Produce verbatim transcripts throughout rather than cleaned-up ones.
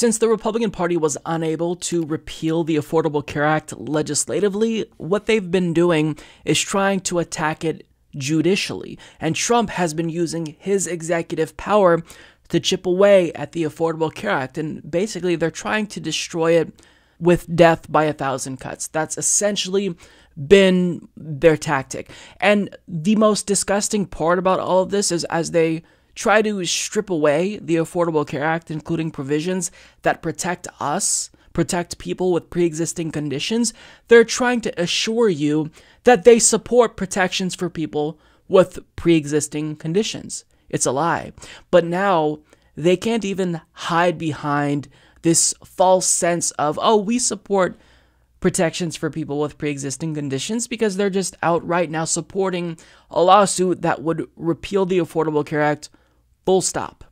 Since the Republican Party was unable to repeal the Affordable Care Act legislatively, what they've been doing is trying to attack it judicially, and Trump has been using his executive power to chip away at the Affordable Care Act, and basically they're trying to destroy it with death by a thousand cuts. That's essentially been their tactic. And the most disgusting part about all of this is as they try to strip away the Affordable Care Act, including provisions that protect us, protect people with pre-existing conditions, they're trying to assure you that they support protections for people with pre-existing conditions. It's a lie. But now they can't even hide behind this false sense of, oh, we support protections for people with pre-existing conditions, because they're just outright now supporting a lawsuit that would repeal the Affordable Care Act, full stop.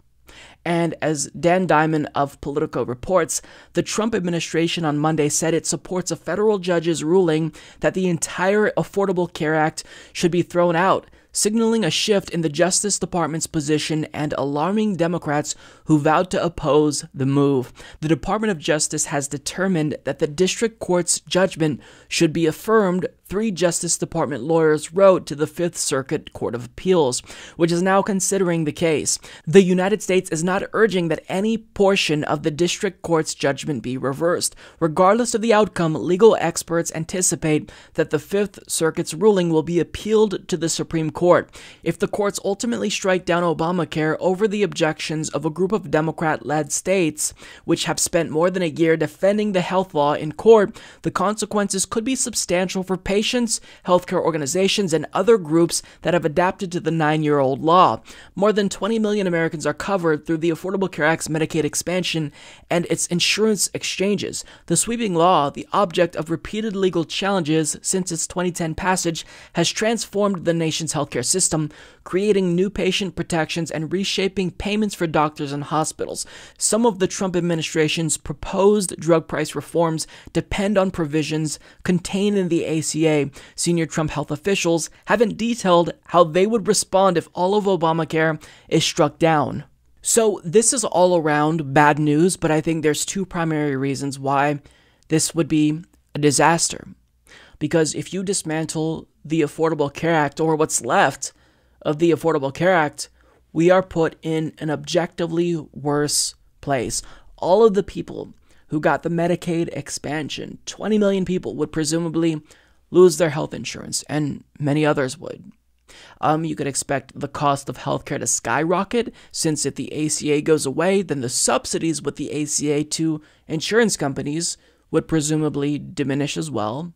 And as Dan Diamond of Politico reports, the Trump administration on Monday said it supports a federal judge's ruling that the entire Affordable Care Act should be thrown out, signaling a shift in the Justice Department's position and alarming Democrats who vowed to oppose the move. The Department of Justice has determined that the district court's judgment should be affirmed, three Justice Department lawyers wrote to the Fifth Circuit Court of Appeals, which is now considering the case. The United States is not urging that any portion of the district court's judgment be reversed. Regardless of the outcome, legal experts anticipate that the Fifth Circuit's ruling will be appealed to the Supreme Court. If the courts ultimately strike down Obamacare over the objections of a group of Democrat-led states, which have spent more than a year defending the health law in court, the consequences could be substantial for patients. Patients, healthcare organizations, and other groups that have adapted to the nine-year-old law. More than twenty million Americans are covered through the Affordable Care Act's Medicaid expansion and its insurance exchanges. The sweeping law, the object of repeated legal challenges since its twenty ten passage, has transformed the nation's healthcare system, creating new patient protections and reshaping payments for doctors and hospitals. Some of the Trump administration's proposed drug price reforms depend on provisions contained in the A C A. Senior Trump health officials haven't detailed how they would respond if all of Obamacare is struck down. So this is all around bad news, but I think there's two primary reasons why this would be a disaster. Because if you dismantle the Affordable Care Act, or what's left of the Affordable Care Act, we are put in an objectively worse place. All of the people who got the Medicaid expansion, twenty million people, would presumably lose their health insurance, and many others would. Um, you could expect the cost of healthcare to skyrocket, since if the A C A goes away, then the subsidies with the A C A to insurance companies would presumably diminish as well.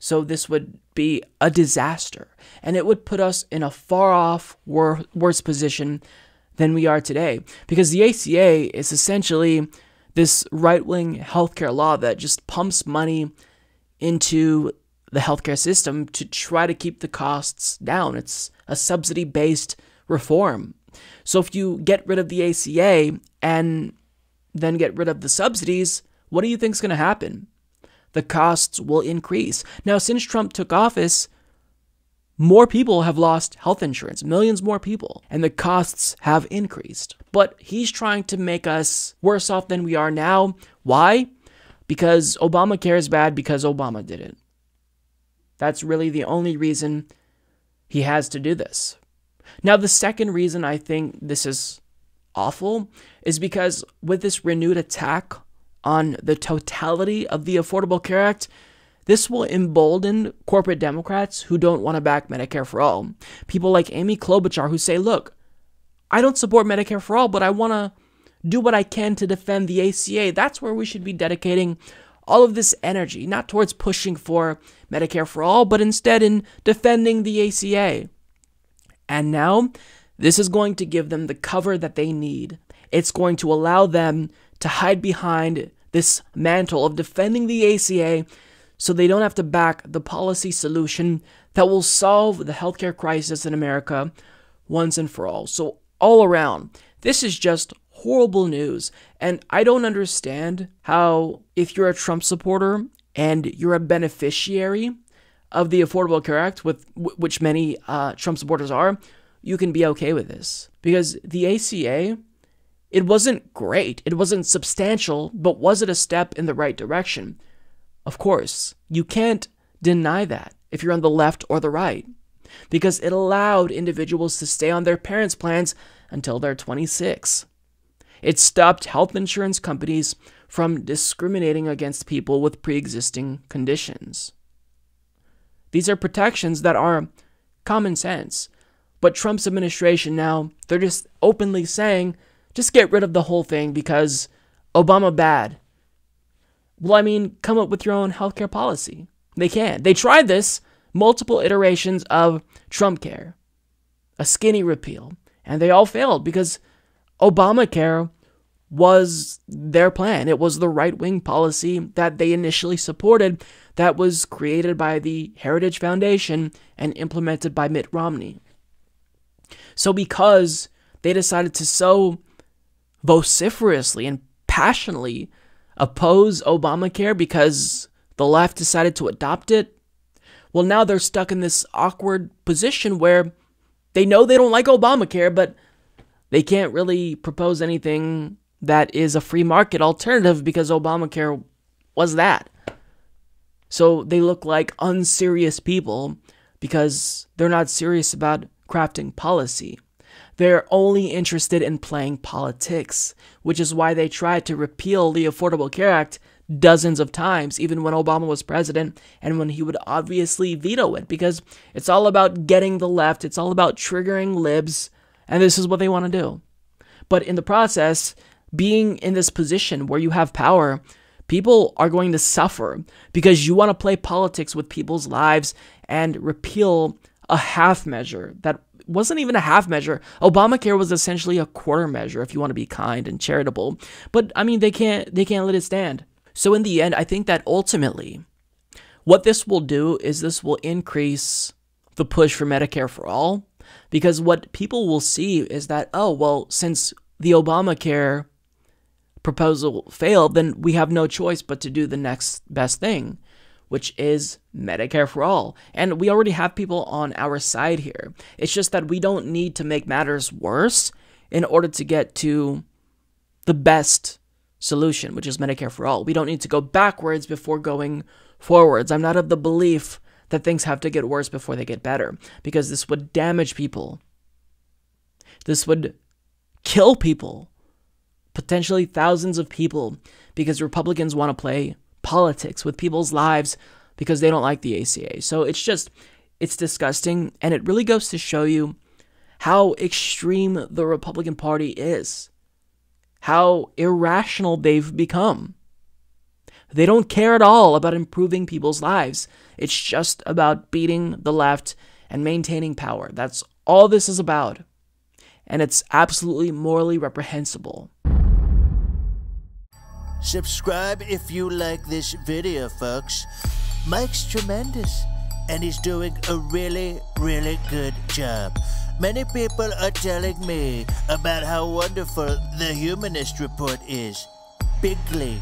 So this would be a disaster, and it would put us in a far-off wor- worse position than we are today, because the A C A is essentially this right-wing healthcare law that just pumps money into the healthcare system to try to keep the costs down. It's a subsidy-based reform. So if you get rid of the A C A and then get rid of the subsidies, what do you think is going to happen? The costs will increase. Now, since Trump took office, more people have lost health insurance, millions more people, and the costs have increased. But he's trying to make us worse off than we are now. Why? Because Obamacare is bad because Obama did it. That's really the only reason he has to do this. Now, the second reason I think this is awful is because with this renewed attack on the totality of the Affordable Care Act, this will embolden corporate Democrats who don't want to back Medicare for All. People like Amy Klobuchar who say, look, I don't support Medicare for All, but I want to do what I can to defend the A C A. That's where we should be dedicating all of this energy, not towards pushing for Medicare for All, but instead in defending the A C A. And now, this is going to give them the cover that they need. It's going to allow them to hide behind this mantle of defending the A C A so they don't have to back the policy solution that will solve the healthcare crisis in America once and for all. So all around, this is just horrible news, and I don't understand how, if you're a Trump supporter and you're a beneficiary of the Affordable Care Act, with which many uh, Trump supporters are, you can be okay with this, because the A C A It wasn't great, it wasn't substantial, but was it a step in the right direction? Of course, you can't deny that if you're on the left or the right, because it allowed individuals to stay on their parents' plans until they're twenty-six. It stopped health insurance companies from discriminating against people with pre-existing conditions. These are protections that are common sense, but Trump's administration now, they're just openly saying, just get rid of the whole thing because Obama bad. Well, I mean, come up with your own healthcare policy. They can't. They tried this, multiple iterations of Trumpcare, a skinny repeal, and they all failed because Obamacare was their plan. It was the right-wing policy that they initially supported that was created by the Heritage Foundation and implemented by Mitt Romney. So because they decided to so vociferously and passionately oppose Obamacare because the left decided to adopt it, well, now they're stuck in this awkward position where they know they don't like Obamacare, but they can't really propose anything that is a free market alternative because Obamacare was that. So they look like unserious people because they're not serious about crafting policy. They're only interested in playing politics, which is why they tried to repeal the Affordable Care Act dozens of times, even when Obama was president and when he would obviously veto it, because it's all about getting the left, it's all about triggering libs, and this is what they want to do. But in the process, being in this position where you have power, people are going to suffer because you want to play politics with people's lives and repeal a half measure that wasn't even a half measure. Obamacare was essentially a quarter measure, if you want to be kind and charitable. But I mean, they can't they can't let it stand. So in the end, I think that ultimately, what this will do is this will increase the push for Medicare for All. Because what people will see is that, oh, well, since the Obamacare proposal failed, then we have no choice but to do the next best thing, which is Medicare for All. And we already have people on our side here. It's just that we don't need to make matters worse in order to get to the best solution, which is Medicare for All. We don't need to go backwards before going forwards. I'm not of the belief that things have to get worse before they get better, because this would damage people. This would kill people, potentially thousands of people, because Republicans want to play politics with people's lives because they don't like the A C A. So it's just, it's disgusting, and it really goes to show you how extreme the Republican Party is, how irrational they've become. They don't care at all about improving people's lives. It's just about beating the left and maintaining power. That's all this is about. And it's absolutely morally reprehensible. Subscribe if you like this video, folks. Mike's tremendous, and he's doing a really, really good job. Many people are telling me about how wonderful the Humanist Report is. Bigly.